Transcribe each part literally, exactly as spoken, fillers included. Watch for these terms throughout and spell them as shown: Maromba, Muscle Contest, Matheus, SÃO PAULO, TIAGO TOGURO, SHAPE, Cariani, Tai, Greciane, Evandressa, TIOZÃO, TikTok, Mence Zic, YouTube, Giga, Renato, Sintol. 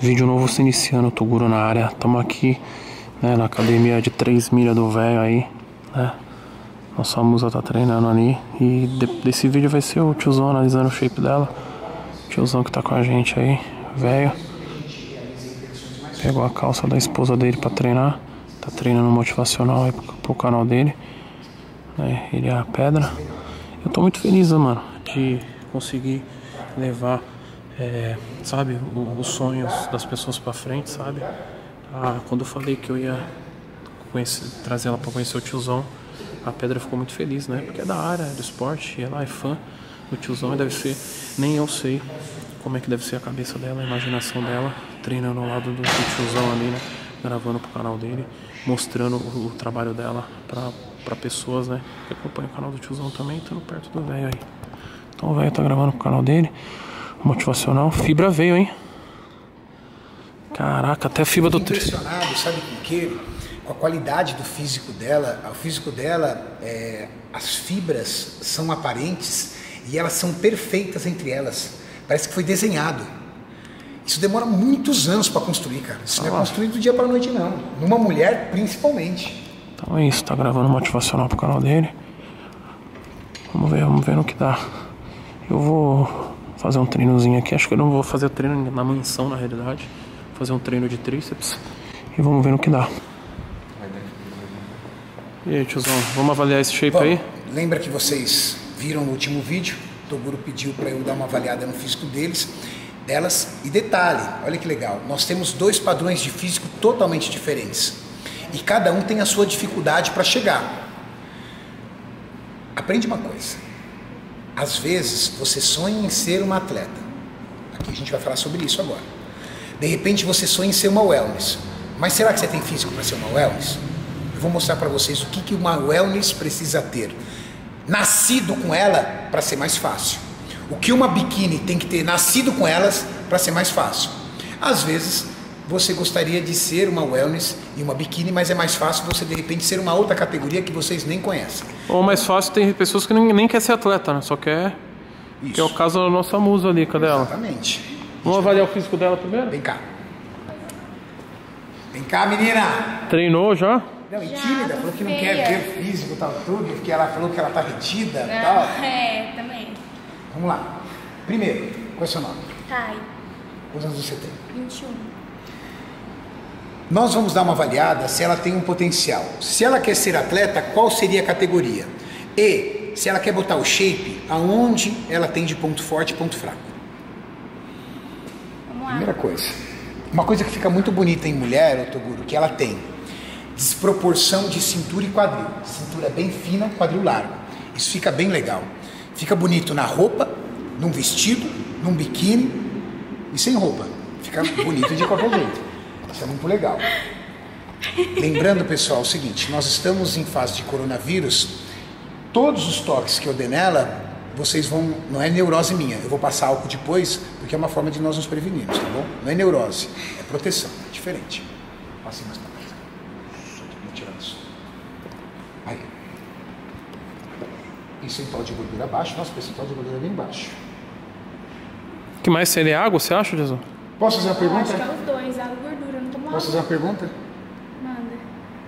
Vídeo novo se iniciando, Toguro na área. Estamos aqui, né, na academia de três milhas do velho aí, né? Nossa musa tá treinando ali. E de, desse vídeo vai ser o tiozão analisando o shape dela. Tiozão que tá com a gente aí, velho. Pegou a calça da esposa dele pra treinar. Tá treinando motivacional aí pro, pro canal dele, né? Ele é a pedra. Eu tô muito feliz, mano, de conseguir levar... É, sabe, o, os sonhos das pessoas pra frente, sabe? Ah, quando eu falei que eu ia conhecer, trazer ela pra conhecer o tiozão, a Pedra ficou muito feliz, né? Porque é da área, é do esporte, e ela é fã do tiozão e deve ser, nem eu sei como é que deve ser a cabeça dela, a imaginação dela, treinando ao lado do, do tiozão ali, né? Gravando pro canal dele, mostrando o, o trabalho dela pra, pra pessoas, né? Que acompanham o canal do tiozão também, estando perto do velho aí. Então o velho tá gravando pro canal dele. Motivacional, fibra veio, hein? Caraca, até a fibra do treino. Impressionado, sabe com o quê? Com a qualidade do físico dela. O físico dela, é, as fibras são aparentes e elas são perfeitas entre elas. Parece que foi desenhado. Isso demora muitos anos para construir, cara. Isso não é construído do dia para noite, não. Numa mulher, principalmente. Então é isso, tá gravando motivacional pro canal dele. Vamos ver, vamos ver no que dá. Eu vou fazer um treinozinho aqui. Acho que eu não vou fazer treino na mansão, na realidade. Vou fazer um treino de tríceps e vamos ver no que dá. E aí, tiozão, vamos avaliar esse shape. Bom, aí lembra que vocês viram o último vídeo. O Toguro pediu para eu dar uma avaliada no físico deles, delas. E detalhe, olha que legal, nós temos dois padrões de físico totalmente diferentes e cada um tem a sua dificuldade para chegar. Aprende uma coisa: às vezes você sonha em ser uma atleta. Aqui a gente vai falar sobre isso agora. De repente você sonha em ser uma wellness. Mas será que você tem físico para ser uma wellness? Eu vou mostrar para vocês o que, que uma wellness precisa ter. Nascido com ela, para ser mais fácil. O que uma biquíni tem que ter nascido com elas, para ser mais fácil. Às vezes você gostaria de ser uma wellness e uma biquíni, mas é mais fácil você, de repente, ser uma outra categoria que vocês nem conhecem. Ou mais fácil, tem pessoas que nem, nem quer ser atleta, né? Só quer... Isso. Que é o caso da nossa musa ali, cadê ela? Exatamente. Vamos avaliar o físico dela primeiro? Vem cá. Vem cá, menina! Treinou já? Não, e tímida, falou que não quer ver o físico e tal, tudo, porque ela falou que ela tá retida e tal. É, também. Vamos lá. Primeiro, qual é o seu nome? Tai. Quantos anos você tem? vinte e um. Nós vamos dar uma avaliada se ela tem um potencial. Se ela quer ser atleta, qual seria a categoria? E se ela quer botar o shape, aonde ela tem de ponto forte e ponto fraco? Vamos lá. Primeira coisa. Uma coisa que fica muito bonita em mulher, Toguro, que ela tem desproporção de cintura e quadril. Cintura bem fina, quadril largo. Isso fica bem legal. Fica bonito na roupa, num vestido, num biquíni e sem roupa. Fica bonito de qualquer jeito. Isso é muito legal. Lembrando, pessoal, o seguinte: nós estamos em fase de coronavírus. Todos os toques que eu dei nela, vocês vão... Não é neurose minha, eu vou passar álcool depois, porque é uma forma de nós nos prevenirmos, tá bom? Não é neurose, é proteção, é diferente. Passei mais pra trás. Vou tirar isso. Aí. Percentual de gordura abaixo. Nossa, percentual de gordura bem baixo. O que mais seria? Água, você acha, Jesus? Posso fazer uma pergunta? Acho que é os dois, água e gordura. Posso fazer uma pergunta? Manda.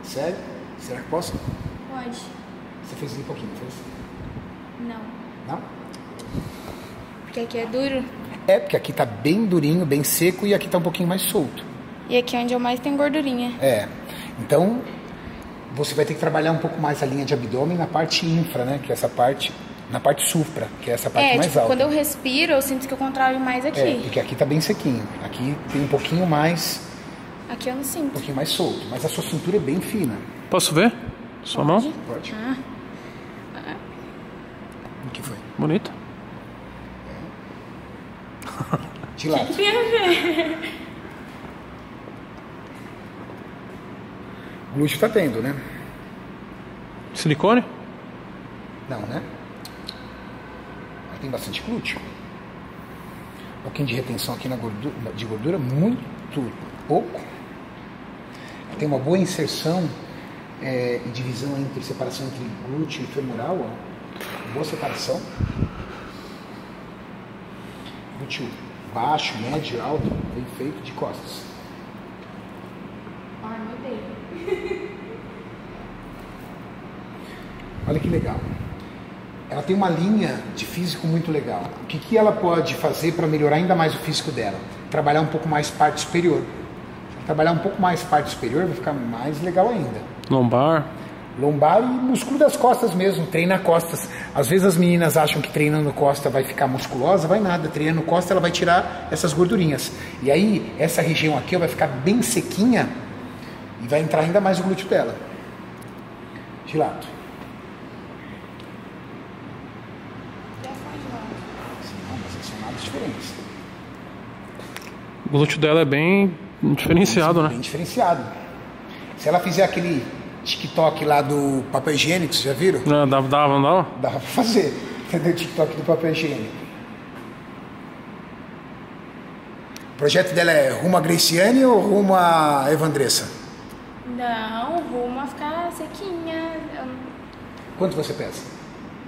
Sério? Será que posso? Pode. Você fez um pouquinho, não fez? Não. Não? Porque aqui é duro? É, porque aqui tá bem durinho, bem seco, e aqui tá um pouquinho mais solto. E aqui é onde eu mais tenho gordurinha. É. Então, você vai ter que trabalhar um pouco mais a linha de abdômen na parte infra, né? Que é essa parte... Na parte supra, que é essa parte é, mais tipo, alta. Quando eu respiro, eu sinto que eu contraio mais aqui. É, porque aqui tá bem sequinho. Aqui tem um pouquinho mais... Aqui eu não sinto. Um pouquinho mais solto, mas a sua cintura é bem fina. Posso ver? Sua mão? Pode. Ah. Ah. O que foi? Bonito. É. De lado. Que ver. O glúteo tá tendo, né? Silicone? Não, né? Tem bastante glúteo. Um pouquinho de retenção aqui na gordura, de gordura, muito pouco. Tem uma boa inserção é, e divisão entre separação entre glúteo e femoral. Ó. Boa separação. Glúteo baixo, médio, alto, bem feito, de costas. Ai, mudei. Olha que legal. Ela tem uma linha de físico muito legal. O que, que ela pode fazer para melhorar ainda mais o físico dela? Trabalhar um pouco mais parte superior. Se ela trabalhar um pouco mais parte superior, vai ficar mais legal ainda. Lombar. Lombar e músculo das costas mesmo, treina costas. Às vezes as meninas acham que treinando costa vai ficar musculosa, vai nada. Treinando costa ela vai tirar essas gordurinhas. E aí essa região aqui ó, vai ficar bem sequinha e vai entrar ainda mais o glúteo dela. De lado. Não, mas são nada diferentes. O glúteo dela é bem diferenciado, é bem né? Bem diferenciado. Se ela fizer aquele TikTok lá do papel higiênico, vocês já viram? Não, dava, dava, não dava? Dava pra fazer, entendeu? TikTok do papel higiênico. O projeto dela é rumo a Greciane ou rumo a Evandressa? Não, rumo a ficar sequinha. Eu... Quanto você pesa?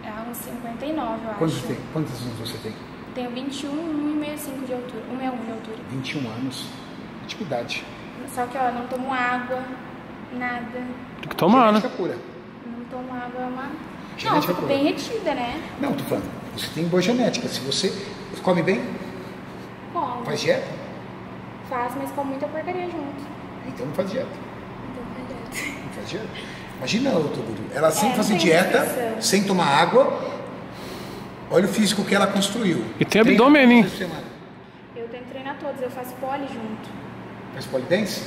É uns cinquenta e nove, eu Quantos acho. Tem? Quantos anos você tem? Tenho vinte e um, um vírgula cinco de altura. um vírgula um de altura. vinte e um anos. Que idade. Só que, ó, não tomo água, nada. Tem que tomar, genética né? Pura. Não tomo água, é uma... Genética não, eu fico bem retida, né? Não, tô falando. Você tem boa genética. Se você come bem? Como? Faz dieta? Faz, mas com muita porcaria junto. Então não faz dieta. Então não faz dieta. Não faz dieta? Imagina, doutor Guru. Ela sem é, fazer dieta, impressão. Sem tomar água. Olha o físico que ela construiu. E tem treina abdômen, hein? Eu tento treinar todos. Eu faço pole junto. Faz polidense?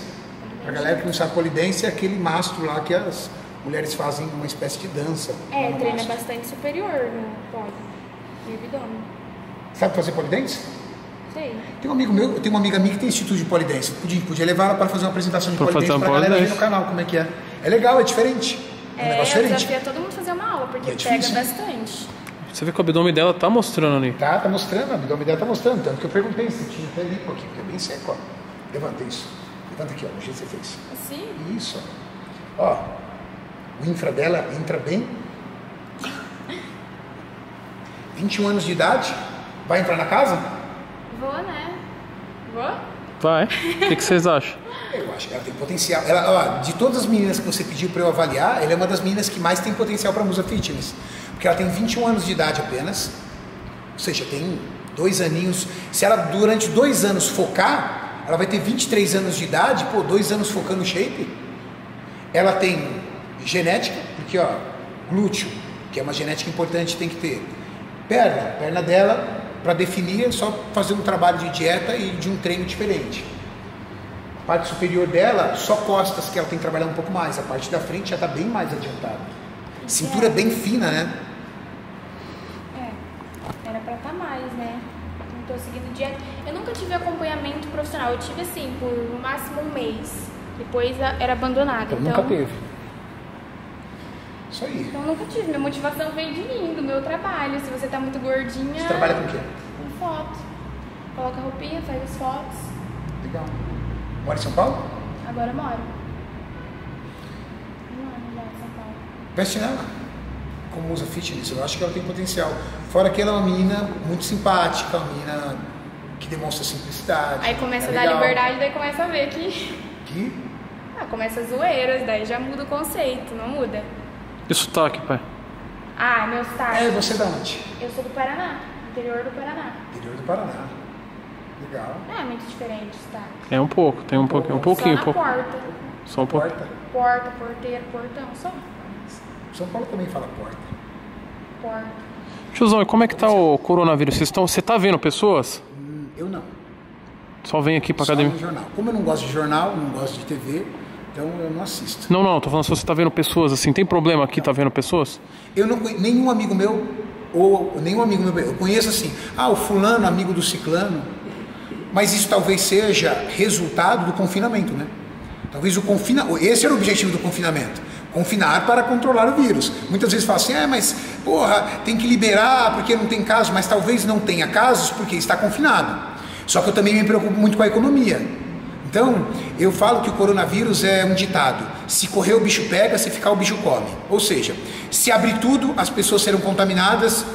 Pra galera que não sabe, polidense é aquele mastro lá que as mulheres fazem uma espécie de dança. É, treina mastro. Bastante superior no pole e abdômen. Sabe fazer polidense? Sei. Tem um amigo meu, eu tenho uma amiga minha que tem instituto de polidense. Podia, podia levar ela para fazer uma apresentação de polidense pra galera ver no canal como é que é. É legal, é diferente. É, é um negócio diferente. Eu desafio a todo mundo fazer uma aula, porque é pega bastante. Você vê que o abdômen dela tá mostrando ali. Tá, tá mostrando, o abdômen dela tá mostrando. Tanto que eu perguntei se tinha até lipo aqui, porque é bem seco, ó. Levanta isso. Levanta aqui, ó. O jeito que você fez. Assim? Isso. Ó. O infra dela entra bem. vinte e um anos de idade. Vai entrar na casa? Vou, né? Vou? Vai. O que vocês acham? Eu acho que ela tem potencial. Ela, ó, de todas as meninas que você pediu pra eu avaliar, ela é uma das meninas que mais tem potencial pra Musa Fitness. Porque ela tem vinte e um anos de idade apenas. Ou seja, tem dois aninhos. Se ela durante dois anos focar... Ela vai ter vinte e três anos de idade, pô, dois anos focando shape. Ela tem genética, porque ó, glúteo, que é uma genética importante, tem que ter. Perna, perna dela, para definir, é só fazer um trabalho de dieta e de um treino diferente. A parte superior dela, só costas, que ela tem que trabalhar um pouco mais. A parte da frente já está bem mais adiantada. Cintura é. Bem fina, né? É, era para estar mais, né? Estou seguindo dieta. Eu nunca tive acompanhamento profissional. Eu tive assim por no máximo um mês. Depois era abandonada. Então, então... nunca teve. Isso aí. Então nunca tive. Minha motivação veio de mim, do meu trabalho. Se você tá muito gordinha. Você trabalha com o quê? Com foto. Coloca a roupinha, faz as fotos. Legal. Mora em São Paulo? Agora eu moro. Não, não moro em São Paulo. Veste nela. Como Musa Fitness, eu acho que ela tem potencial. Fora que ela é uma menina muito simpática, uma menina que demonstra simplicidade. Aí começa é a dar legal. Liberdade, daí começa a ver que... Que? Ah, começa as zoeiras, daí já muda o conceito, não muda? E o sotaque, pai? Ah, meu sotaque... É, você é de onde? Eu sou do Paraná, interior do Paraná. Interior do Paraná. Legal. Não é muito diferente o sotaque. É um pouco, tem um pouquinho, um pouquinho. Só na pouco. Porta. Só um pouco. Porta, porta porteiro, portão, só... São Paulo também fala porta. Porta. Tiozão, e como é que tá o coronavírus? Vocês estão, você tá vendo pessoas? Hum, eu não. Só vem aqui pra academia? Só no jornal. Como eu não gosto de jornal, não gosto de T V, então eu não assisto. Não, não, tô falando se você tá vendo pessoas assim. Tem problema aqui, não. Tá vendo pessoas? Eu não conheço nenhum amigo meu, ou nenhum amigo meu, eu conheço assim, ah, o fulano, amigo do ciclano, mas isso talvez seja resultado do confinamento, né? Talvez o confinamento, esse era o objetivo do confinamento. Confinar para controlar o vírus. Muitas vezes falam assim, ah, mas porra, tem que liberar porque não tem casos, mas talvez não tenha casos porque está confinado. Só que eu também me preocupo muito com a economia. Então, eu falo que o coronavírus é um ditado. Se correr o bicho pega, se ficar o bicho come. Ou seja, se abrir tudo, as pessoas serão contaminadas,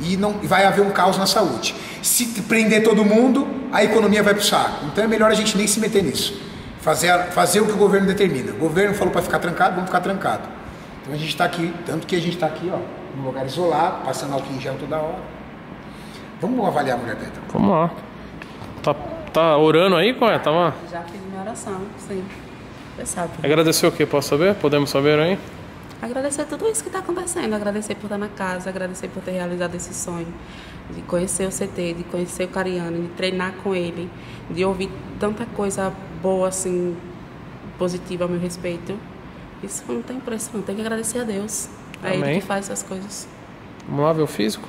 e não vai haver um caos na saúde. Se prender todo mundo, a economia vai para o saco. Então é melhor a gente nem se meter nisso. Fazer, fazer o que o governo determina. O governo falou para ficar trancado, vamos ficar trancado. Então a gente está aqui, tanto que a gente está aqui, ó, num lugar isolado, passando álcool em gel toda hora. Vamos avaliar a mulher Petra. Vamos lá. Tá, tá orando aí, qual é? Tá lá? Já fiz minha oração, sim. Você sabe. Agradecer o que? Posso saber? Podemos saber aí? Agradecer tudo isso que está acontecendo, agradecer por estar na casa, agradecer por ter realizado esse sonho, de conhecer o C T, de conhecer o Cariani, de treinar com ele, de ouvir tanta coisa boa, assim, positiva ao meu respeito. Isso não tem preço, não. Tem que agradecer a Deus. É Amém. Ele que faz essas coisas. Vamos lá ver o físico?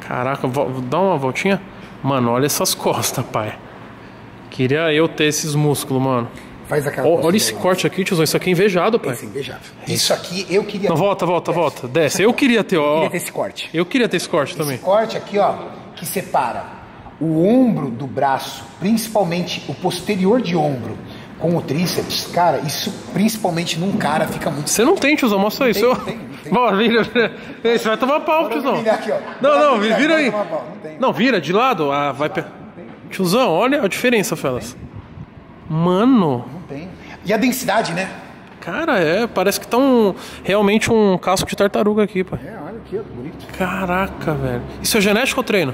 Caraca, dá uma voltinha. Mano, olha essas costas, pai. Queria eu ter esses músculos, mano. Faz aquela oh, olha esse corte aqui, tiozão. Isso aqui é invejado, pai. Esse invejado. Isso aqui eu queria... Não, volta, volta, desce. volta. Desce. Eu queria ter, ó. Eu queria ter esse corte. Eu queria ter esse corte esse também. Esse corte aqui, ó, que separa o ombro do braço, principalmente o posterior de ombro, com o tríceps. Cara, isso principalmente num cara fica muito... Você não tem, tiozão. Mostra não isso. Tem, eu... tem, tem. Bora, vira. Você vai tomar pau, tiozão. Aqui, ó. Não, não, não, vira, vira aí. Não, não, vira de lado. Ah, vai... Pe... Tiozão, olha a diferença, fellas. Mano. Não tem. E a densidade, né? Cara, é. Parece que tá um, realmente um casco de tartaruga aqui, pai. É, olha aqui, bonito. Caraca, velho. Isso é genético ou treino?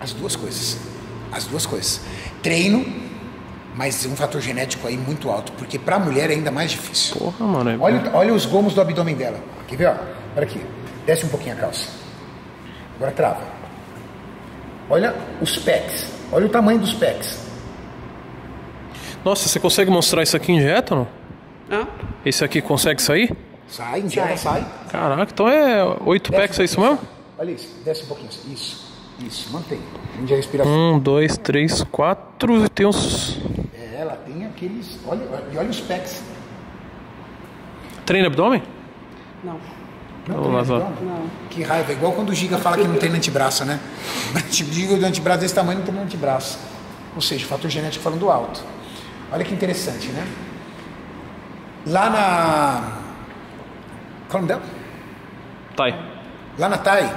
As duas coisas. As duas coisas. Treino, mas um fator genético aí muito alto. Porque pra mulher é ainda mais difícil. Porra, mano. É... Olha, olha os gomos do abdômen dela. Quer ver, ó? Olha aqui. Desce um pouquinho a calça. Agora trava. Olha os pecs. Olha o tamanho dos pecs. Nossa, você consegue mostrar isso aqui injeta ou não? Hã? Esse aqui consegue sair? Sai, injeta, sai. Caraca, então é oito pecs, é isso mesmo? Olha isso, desce um pouquinho. Isso, isso, mantém. Onde a respiração? Um, dois, três, quatro e tem uns... É, ela tem aqueles... Olha, olha, olha os pecs. Treina abdômen? Não. Não, não, não. não. Que raiva, é igual quando o Giga fala que não tem antebraço, né? O Giga do antebraço desse tamanho não tem antebraço. Ou seja, o fator genético falando alto. Olha que interessante, né? Lá na... Qual é o nome dela? Tai. Lá na Tai,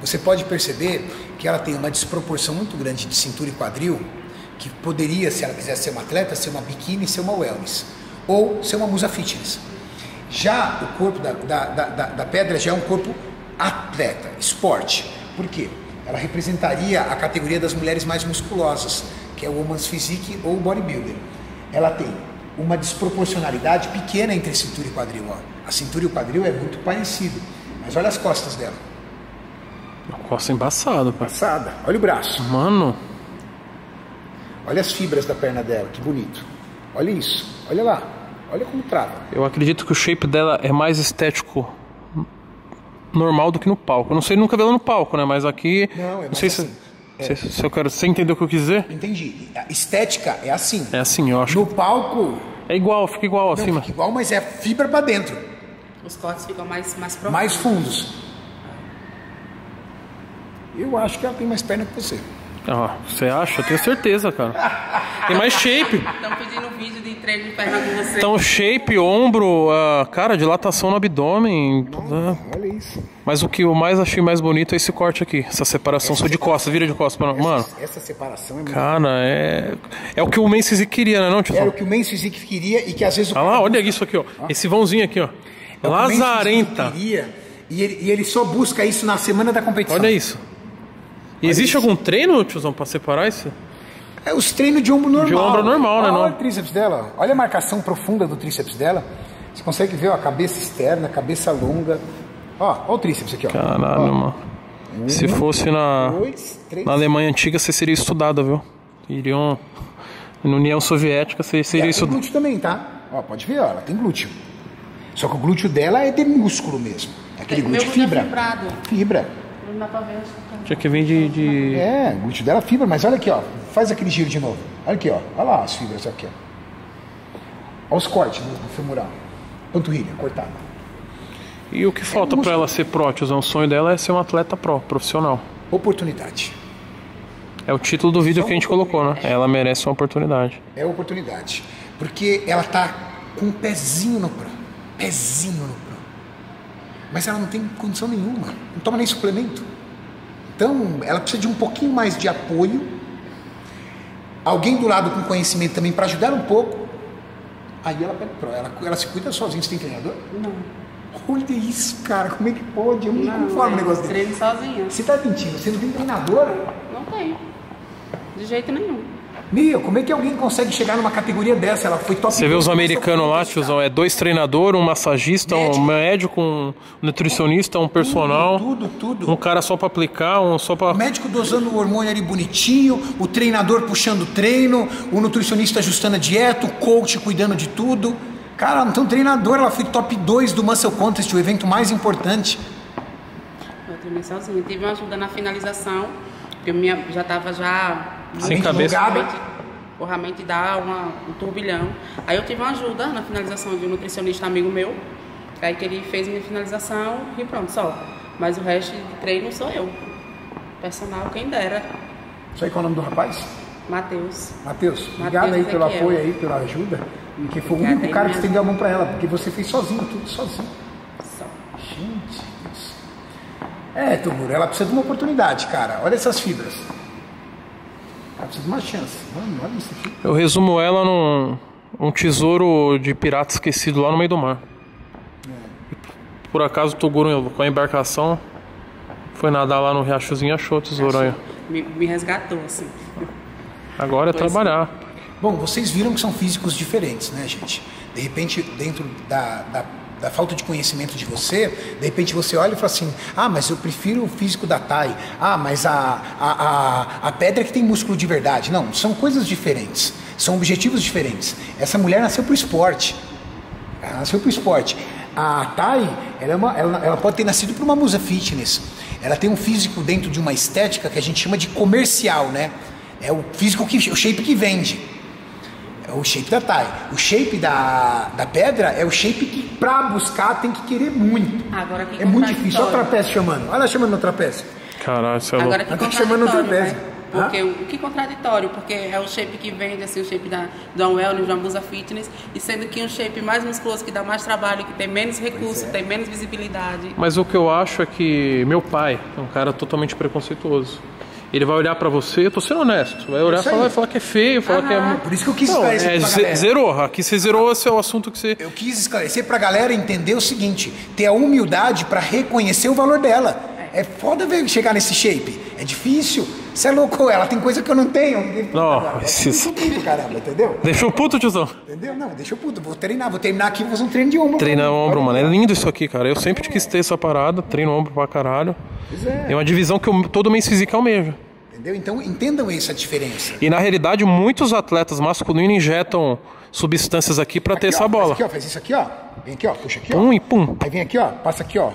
você pode perceber que ela tem uma desproporção muito grande de cintura e quadril, que poderia, se ela quisesse ser uma atleta, ser uma biquíni, ser uma wellness. Ou ser uma musa fitness. Já o corpo da, da, da, da pedra já é um corpo atleta, esporte. Por quê? Ela representaria a categoria das mulheres mais musculosas, que é o woman's physique ou o bodybuilder. Ela tem uma desproporcionalidade pequena entre cintura e quadril. Ó. A cintura e o quadril é muito parecido. Mas olha as costas dela. A costa embaçada, pai. Embaçada. Olha o braço. Mano. Olha as fibras da perna dela, que bonito. Olha isso. Olha lá. Olha como trava. Eu acredito que o shape dela é mais estético normal do que no palco. Eu não sei, nunca vi ela no palco, né? Mas aqui... Não, é não sei assim. se. É. Se, se eu quero, você entendeu o que eu quis dizer? Entendi. A estética é assim. É assim, eu acho. No palco... É igual, fica igual assim. Não, fica igual, mas é fibra pra dentro. Os cortes ficam mais, mais profundos. Mais fundos. Eu acho que ela tem mais perna que você. Ah, você acha? Eu tenho certeza, cara. Tem mais shape. Estão pedindo um vídeo de treino de perna com você. Então shape, ombro, uh, cara, dilatação no abdômen. Não, uh. Olha isso. Mas o que eu mais achei mais bonito é esse corte aqui. Essa separação. Só de costas, vira de costas. Essa, mano. Essa separação é muito... Cara, é... É o que o Mence Zic queria, né, não, tio? Era o que o Mence Zic queria e que às vezes... O ah lá, olha isso aqui, ó. Ah. Esse vãozinho aqui, ó. É lazarenta. Que queria, e, ele, e ele só busca isso na semana da competição. Olha isso. E existe algum treino, tiozão, pra separar isso? É os treinos de ombro normal. De ombro normal, né? Olha, olha o tríceps dela. Olha a marcação profunda do tríceps dela. Você consegue ver, ó, a cabeça externa, cabeça longa. Ó, ó o tríceps aqui, ó. Caralho, ó. Mano. Um, Se fosse na, dois, três, na Alemanha Antiga, você seria estudada, viu? Iriam... Na União Soviética, você seria estudada. Ela tem glúteo também, tá? Ó, pode ver, ó, ela tem glúteo. Só que o glúteo dela é de músculo mesmo. É aquele é, glúteo fibra. Fibrado. Fibra. Não dá pra ver. Já que vem de, de... É, o glúteo dela é fibra, mas olha aqui, ó. Faz aquele giro de novo. Olha aqui, ó. Olha lá as fibras aqui, ó. Olha os cortes do femoral. Panturrilha, cortada. E o que falta é pra ela ser pró, tiozão? O sonho dela é ser uma atleta pró, profissional. Oportunidade. É o título do vídeo que a gente colocou, né? Ela merece uma oportunidade. É oportunidade. Porque ela tá com um pezinho no pró. Pezinho no pró. mas ela não tem condição nenhuma, não toma nem suplemento. Então, ela precisa de um pouquinho mais de apoio, alguém do lado com conhecimento também para ajudar um pouco. Aí ela pega pro, ela, ela se cuida sozinha. Você tem treinador? Não. Olha isso, cara, como é que pode? Eu não, não conformo o negócio desse. Treino sozinha. Você tá mentindo, você não tem treinadora? Não tem, de jeito nenhum. Meu, como é que alguém consegue chegar numa categoria dessa? Ela foi top. Você vê os americanos lá, tiozão, é dois treinadores, um massagista, médico. um médico, um nutricionista, um personal. Tudo, tudo, tudo. Um cara só pra aplicar, um só pra... O médico dosando o hormônio ali bonitinho, o treinador puxando o treino, o nutricionista ajustando a dieta, o coach cuidando de tudo. Cara, então treinadora, ela foi top dois do Muscle Contest, o evento mais importante. Eu treinei sozinha, tive uma ajuda na finalização, porque eu minha, já estava já... Sem cabeça. Realmente dá uma, um turbilhão. Aí eu tive uma ajuda na finalização de um nutricionista amigo meu, aí que ele fez minha finalização e pronto, só. Mas o resto de treino sou eu. Personal, quem dera. Sabe qual é o nome do rapaz? Matheus. Matheus, obrigado aí pelo apoio aí, pela ajuda. Porque foi o único cara que estendeu a mão pra ela, porque você fez sozinho, tudo sozinho. Só. Gente, Deus. É, Tomuro, ela precisa de uma oportunidade, cara. Olha essas fibras. Ela precisa de uma chance. Mano, olha isso aqui. Eu resumo ela num um tesouro de pirata esquecido lá no meio do mar. É. Por acaso o Toguro, com a embarcação, foi nadar lá no riachozinho e achou o tesouro aí. Me, me resgatou, assim. Agora é pois trabalhar. É. Bom, vocês viram que são físicos diferentes, né, gente? De repente, dentro da, da, da falta de conhecimento de você, de repente você olha e fala assim, ah, mas eu prefiro o físico da Tai, ah, mas a, a, a, a pedra que tem músculo de verdade. Não, são coisas diferentes, são objetivos diferentes. Essa mulher nasceu pro esporte, ela nasceu pro esporte. A Tai, ela, é uma, ela, ela pode ter nascido para uma musa fitness, ela tem um físico dentro de uma estética que a gente chama de comercial, né? É o físico, que, o shape que vende. O shape da Tai. O shape da, da pedra é o shape que, pra buscar, tem que querer muito. Agora que é muito difícil. Olha o trapézio chamando. Olha ela chamando no trapézio. Caralho, isso é louco. Agora que chamando no trapézio. Né? Porque o que contraditório, porque é o shape que vende, assim, o shape da, da wellness, da musa fitness, e sendo que um shape mais musculoso, que dá mais trabalho, que tem menos recurso, é. tem menos visibilidade. Mas o que eu acho é que meu pai é um cara totalmente preconceituoso. Ele vai olhar pra você, eu tô sendo honesto, vai olhar e falar, falar que é feio, falar ah, que é... Por isso que eu quis então, esclarecer é, pra galera. Zerou, aqui você zerou, esse é o assunto que você... Eu quis esclarecer pra galera entender o seguinte, ter a humildade pra reconhecer o valor dela. É foda ver chegar nesse shape, é difícil, você é louco, ela tem coisa que eu não tenho. Não, esses... caramba, entendeu? Deixa o puto, tiozão. Entendeu? Não, deixa o puto, vou treinar, vou terminar aqui, vou fazer um treino de ombro. Treinar ombro, mano, é lindo isso aqui, cara, eu sempre é. quis ter essa parada, treino ombro pra caralho. Pois é. É uma divisão que eu, todo mês fisical mesmo. Entendeu? Então entendam essa diferença. E na realidade muitos atletas masculinos injetam substâncias aqui pra aqui, ter ó, essa bola. Faz, aqui, ó, faz isso aqui, ó. Vem aqui, ó, puxa aqui, ó. Pum e pum. Aí vem aqui, ó, passa aqui, ó.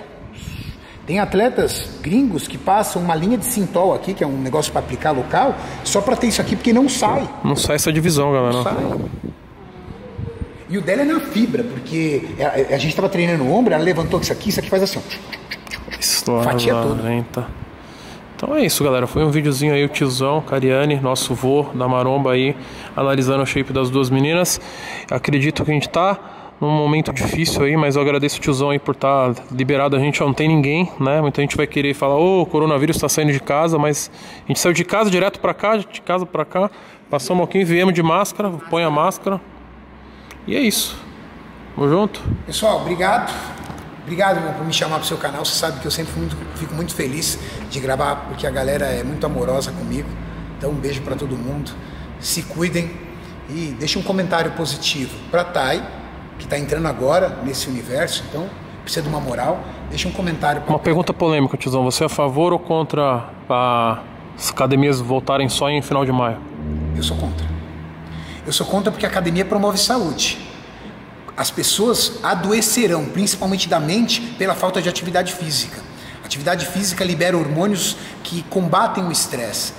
Tem atletas gringos que passam uma linha de Sintol aqui, que é um negócio pra aplicar local, só pra ter isso aqui, porque não sai. Não sai essa divisão, galera. Não sai. E o dela é na fibra, porque a, a gente tava treinando o ombro, ela levantou isso aqui, isso aqui faz assim, ó. História fatia toda. Então é isso, galera. Foi um videozinho aí, o tiozão, Cariani, nosso vô da Maromba aí, analisando o shape das duas meninas. Acredito que a gente tá num momento difícil aí, mas eu agradeço o tiozão aí por estar tá liberado. A gente ó, não tem ninguém, né? Muita gente vai querer falar, ô, oh, o coronavírus tá saindo de casa, mas a gente saiu de casa direto pra cá, de casa pra cá, passamos aqui, viemos de máscara, põe a máscara. E é isso. Vamos junto? Pessoal, obrigado. Obrigado, meu, por me chamar pro seu canal. Você sabe que eu sempre muito, fico muito feliz de gravar, porque a galera é muito amorosa comigo. Então, um beijo para todo mundo. Se cuidem e deixem um comentário positivo para Tai, que está entrando agora nesse universo. Então, precisa de uma moral. Deixa um comentário. Pra uma pergunta polêmica, tiozão. Você é a favor ou contra a... as academias voltarem só em final de maio? Eu sou contra. Eu sou contra porque a academia promove saúde. As pessoas adoecerão, principalmente da mente, pela falta de atividade física. Atividade física libera hormônios que combatem o estresse.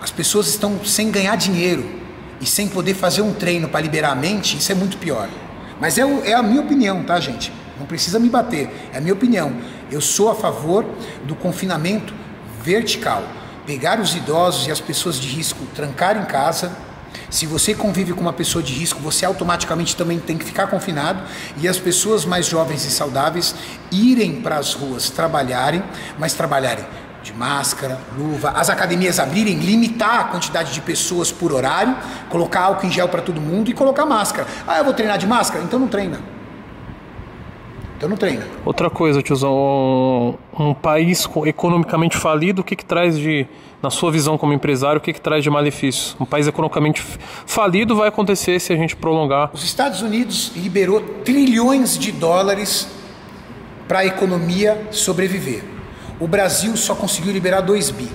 As pessoas estão sem ganhar dinheiro e sem poder fazer um treino para liberar a mente, isso é muito pior. Mas é, é a minha opinião, tá, gente? Não precisa me bater, é a minha opinião. Eu sou a favor do confinamento vertical. Pegar os idosos e as pessoas de risco, trancar em casa, Se você convive com uma pessoa de risco, você automaticamente também tem que ficar confinado, e as pessoas mais jovens e saudáveis irem para as ruas trabalharem, mas trabalharem de máscara, luva, as academias abrirem, limitar a quantidade de pessoas por horário, colocar álcool em gel para todo mundo e colocar máscara. Ah, eu vou treinar de máscara? Então não treina. Então não treina. Outra coisa, tiozão, um país economicamente falido, o que que traz de, na sua visão como empresário, o que que traz de malefício? Um país economicamente falido vai acontecer se a gente prolongar. Os Estados Unidos liberou trilhões de dólares para a economia sobreviver. O Brasil só conseguiu liberar dois bi.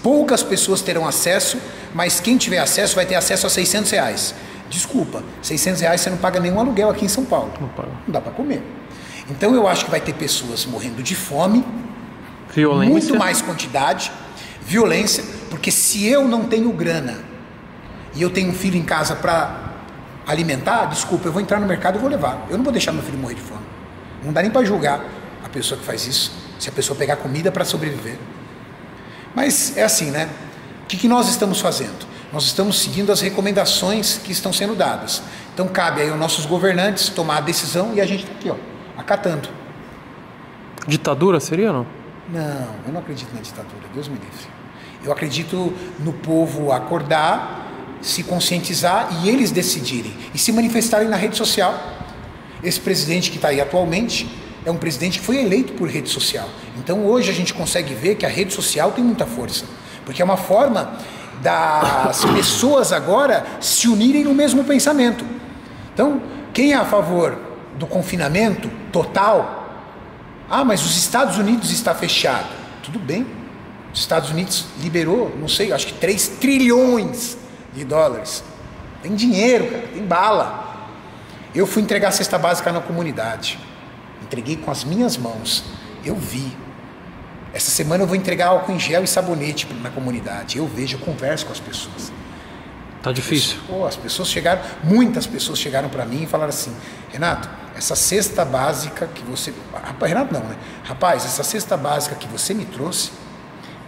Poucas pessoas terão acesso, mas quem tiver acesso vai ter acesso a seiscentos reais. Desculpa, seiscentos reais você não paga nenhum aluguel aqui em São Paulo. Não, não dá para comer. Então eu acho que vai ter pessoas morrendo de fome, violência, muito mais quantidade, violência, porque se eu não tenho grana e eu tenho um filho em casa para alimentar, desculpa, eu vou entrar no mercado e vou levar. Eu não vou deixar meu filho morrer de fome. Não dá nem para julgar a pessoa que faz isso, se a pessoa pegar comida para sobreviver. Mas é assim, né? O que que nós estamos fazendo? Nós estamos seguindo as recomendações que estão sendo dadas. Então cabe aí aos nossos governantes tomar a decisão, e a gente está aqui, ó, acatando. Ditadura seria, não? Não, eu não acredito na ditadura, Deus me livre. Eu acredito no povo acordar, se conscientizar e eles decidirem e se manifestarem na rede social. Esse presidente que está aí atualmente é um presidente que foi eleito por rede social. Então hoje a gente consegue ver que a rede social tem muita força, porque é uma forma das pessoas agora se unirem no mesmo pensamento. Então, quem é a favor do confinamento total? Ah, mas os Estados Unidos está fechado. Tudo bem, os Estados Unidos liberou, não sei, acho que três trilhões de dólares. Tem dinheiro, cara, tem bala. Eu fui entregar a cesta básica na comunidade. Entreguei com as minhas mãos. Eu vi. Essa semana eu vou entregar álcool em gel e sabonete na comunidade. Eu vejo, eu converso com as pessoas. Tá difícil. Pô, as pessoas chegaram, muitas pessoas chegaram para mim e falaram assim: Renato, essa cesta básica que você... Renato não, né? Rapaz, essa cesta básica que você me trouxe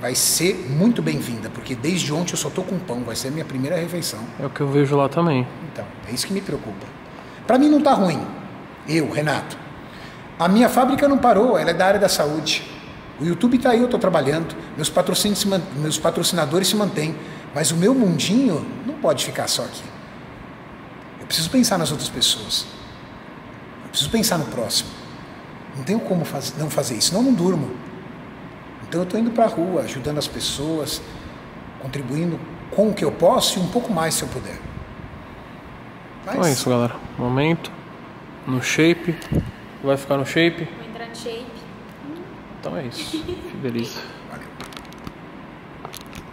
vai ser muito bem-vinda, porque desde ontem eu só tô com pão, vai ser a minha primeira refeição. É o que eu vejo lá também. Então, é isso que me preocupa. Para mim não tá ruim. Eu, Renato. A minha fábrica não parou, ela é da área da saúde. O YouTube está aí, eu estou trabalhando, meus, se man... meus patrocinadores se mantêm, mas o meu mundinho não pode ficar só aqui. Eu preciso pensar nas outras pessoas, eu preciso pensar no próximo. Não tenho como faz... não fazer isso, senão eu não durmo. Então eu estou indo para a rua, ajudando as pessoas, contribuindo com o que eu posso e um pouco mais se eu puder. Mas... Então é isso, galera. Momento, no shape, vai ficar no shape? Vou entrar no shape. Então é isso, que delícia.